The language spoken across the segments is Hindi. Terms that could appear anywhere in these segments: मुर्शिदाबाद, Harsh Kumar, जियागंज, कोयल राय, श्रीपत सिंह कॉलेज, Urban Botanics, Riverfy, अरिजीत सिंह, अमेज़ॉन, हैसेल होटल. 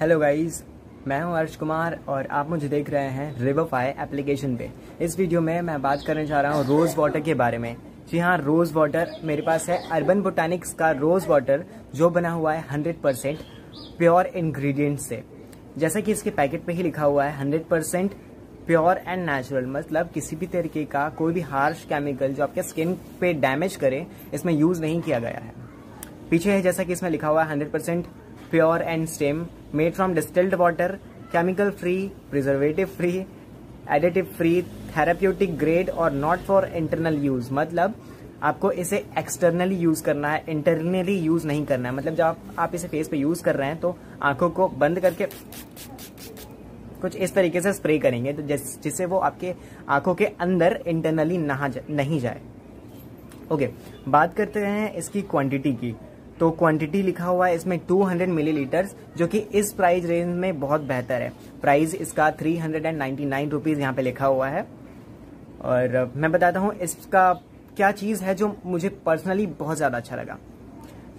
हेलो गाइस, मैं हूं हर्ष कुमार और आप मुझे देख रहे हैं रिवरफाई एप्लीकेशन पे। इस वीडियो में मैं बात करने जा रहा हूं रोज़ वाटर के बारे में। जी हां, रोज़ वाटर मेरे पास है अर्बन बोटानिक्स का रोज़ वाटर, जो बना हुआ है 100% प्योर इंग्रेडिएंट्स से। जैसा कि इसके पैकेट पे ही लिखा हुआ है 100% प्योर एंड नेचुरल, मतलब किसी भी तरीके का कोई भी हार्श केमिकल जो आपके स्किन पे डैमेज करे, इसमें यूज़ नहीं किया गया है। पीछे है जैसा कि इसमें लिखा हुआ है 100% pure and stem, made from distilled water, chemical free, preservative free, additive free, therapeutic grade और नॉट फॉर इंटरनल यूज। मतलब आपको इसे एक्सटर्नली यूज करना है, इंटरनली यूज नहीं करना है। मतलब जब आप इसे फेस पे यूज कर रहे हैं तो आंखों को बंद करके कुछ इस तरीके से स्प्रे करेंगे, तो जिससे वो आपके आंखों के अंदर इंटरनली नहीं जाए। ओके, बात करते हैं इसकी क्वांटिटी की। तो क्वांटिटी लिखा हुआ है इसमें 200 मिलीलीटर्स, जो कि इस प्राइस रेंज में बहुत बेहतर है। प्राइस इसका 399 रुपीज़ यहाँ पे लिखा हुआ है। और मैं बताता हूँ इसका क्या चीज़ है जो मुझे पर्सनली बहुत ज़्यादा अच्छा लगा।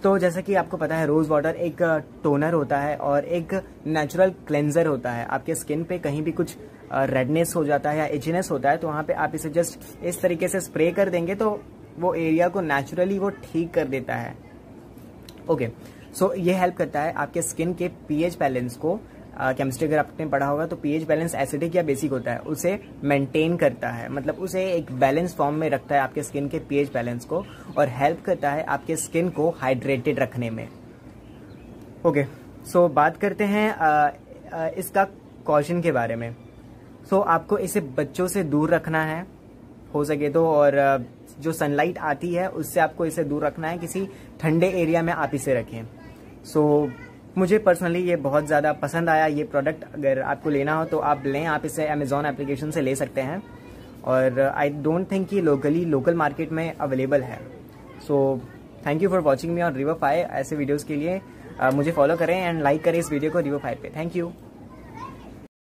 तो जैसा कि आपको पता है, रोज़ वाटर एक टोनर होता है और एक नेचुरल क्लेंजर होता है। आपके स्किन पे कहीं भी कुछ रेडनेस हो जाता है या इचनेस होता है, तो वहाँ पे आप इसे जस्ट इस तरीके से स्प्रे कर देंगे तो वो एरिया को नेचुरली वो ठीक कर देता है। ओके, सो ये हेल्प करता है आपके स्किन के पीएच बैलेंस को। केमिस्ट्री अगर आपने पढ़ा होगा तो पीएच बैलेंस एसिडिक या बेसिक होता है, उसे मेंटेन करता है। मतलब उसे एक बैलेंस फॉर्म में रखता है आपके स्किन के पीएच बैलेंस को, और हेल्प करता है आपके स्किन को हाइड्रेटेड रखने में। ओके, सो बात करते हैं इसका कॉशन के बारे में। सो आपको इसे बच्चों से दूर रखना है हो सके तो, और जो सनलाइट आती है उससे आपको इसे दूर रखना है। किसी ठंडे एरिया में आप इसे रखें। सो मुझे पर्सनली ये बहुत ज़्यादा पसंद आया ये प्रोडक्ट। अगर आपको लेना हो तो आप लें, आप इसे अमेज़ॉन एप्लीकेशन से ले सकते हैं। और आई डोंट थिंक ये लोकल मार्केट में अवेलेबल है। So thank you for watching me on Riverfy. ऐसे वीडियोज़ के लिए मुझे फॉलो करें एंड लाइक करें इस वीडियो को रिवरफाई पे। Thank you.